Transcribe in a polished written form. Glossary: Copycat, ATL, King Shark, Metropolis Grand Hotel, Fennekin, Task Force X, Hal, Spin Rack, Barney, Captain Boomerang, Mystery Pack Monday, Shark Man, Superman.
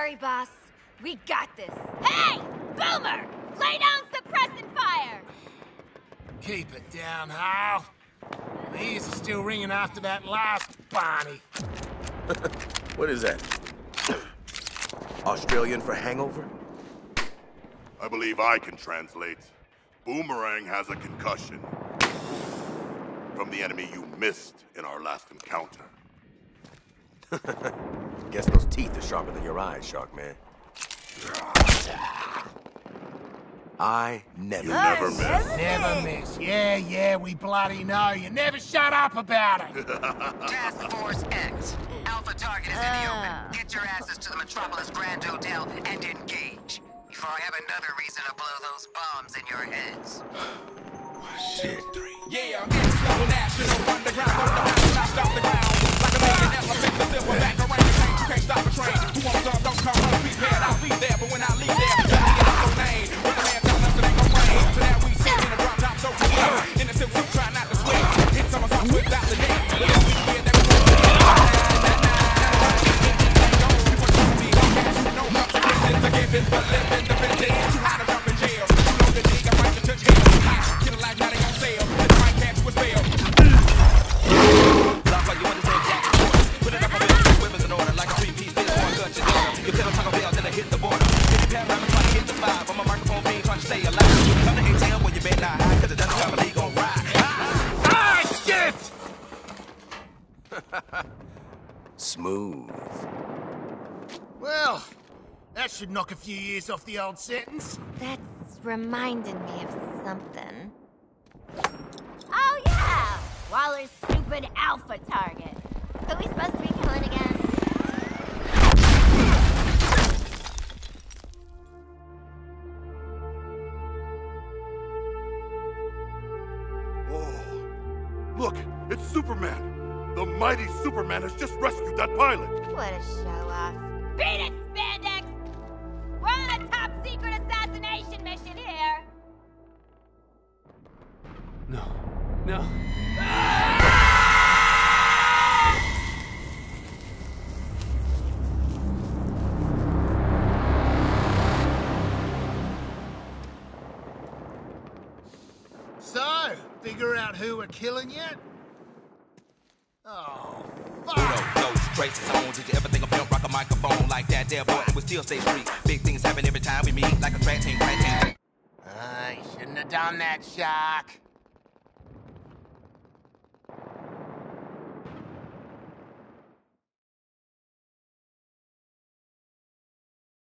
worry, boss. We got this. Hey! Boomer! Lay down suppressant fire! Keep it down, Hal. My ears are still ringing after that last Barney. What is that? Australian for hangover? I believe I can translate. Boomerang has a concussion from the enemy you missed in our last encounter. Guess those teeth are sharper than your eyes, Shark Man. I never miss. Never miss. Yeah, we bloody know. You never shut up about it. Task Force X. Alpha target is in the open. Get your asses to the Metropolis Grand Hotel and engage. Before I have another reason to blow those bombs in your heads. Shit. Yeah, it's double national underground. Stop the ground. Like a million elephants, the silverback around the train. You can't stop a train. You want to don't come unprepared. I'll be there, but when I leave there, I'll get so lame. When the man comes up, it ain't no rain. So now we sit in a drop top, so we in the silk suit, try not to swing. Hit someone's off without the name. But we hear that we're it's a given, but living the vintage. Too hot to jump in jail. You know the dig, I might to touch hell. Get a light, now they gon' sail. This might catch with bail. Love like you understand Jack's voice. Put it up on business, women's in order. Like a three-piece, this one gun shit down. You tell them Taco Bell, then I hit the border. If you pass around, I'm trying to hit the vibe. I'm a microphone being trying to stay alive. Come to ATL where you better not hide, cause it doesn't come and they gon' ride. Ah, shit! Smooth. Well... that should knock a few years off the old sentence. That's reminding me of something. Oh, yeah! Waller's stupid alpha target. Who are we supposed to be killing again? Whoa. Look, it's Superman. The mighty Superman has just rescued that pilot. What a show-off. Beat it, spandex! We're on a top-secret assassination mission here! No. Ah! So, figure out who we're killing yet? Oh, fuck! Those traces on, did you ever think of him rock a microphone like that there, boy? It would still stay free. Big things happen every time we meet, like a track team. Ah, you shouldn't have done that, Shark.